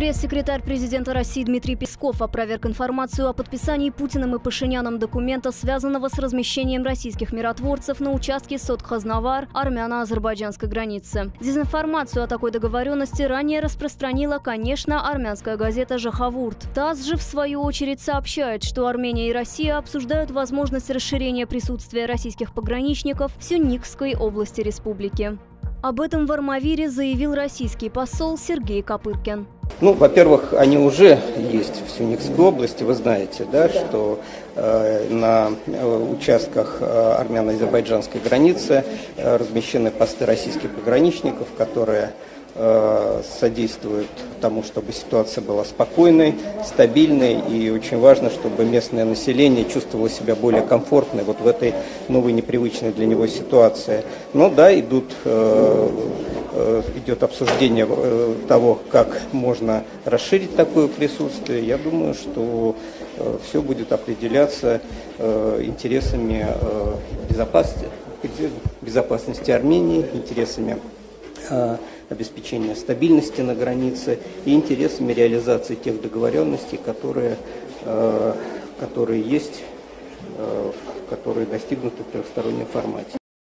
Пресс-секретарь президента России Дмитрий Песков опроверг информацию о подписании Путиным и Пашиняном документа, связанного с размещением российских миротворцев на участке Сотк — Хознавар армяно-азербайджанской границы. Дезинформацию о такой договоренности ранее распространила, конечно, армянская газета «Жоховурд». ТАСС же, в свою очередь, сообщает, что Армения и Россия обсуждают возможность расширения присутствия российских пограничников в Сюникской области республики. Об этом в Армавире заявил российский посол Сергей Копыркин. Ну, во-первых, они уже есть в Сюникской области, вы знаете, да, что на участках армяно-азербайджанской границы размещены посты российских пограничников, которые содействуют тому, чтобы ситуация была спокойной, стабильной, и очень важно, чтобы местное население чувствовало себя более комфортно вот в этой новой, непривычной для него ситуации. Но да, идет обсуждение того, как можно расширить такое присутствие. Я думаю, что все будет определяться интересами безопасности Армении, интересами обеспечения стабильности на границе и интересами реализации тех договоренностей, которые достигнуты в трехстороннем формате.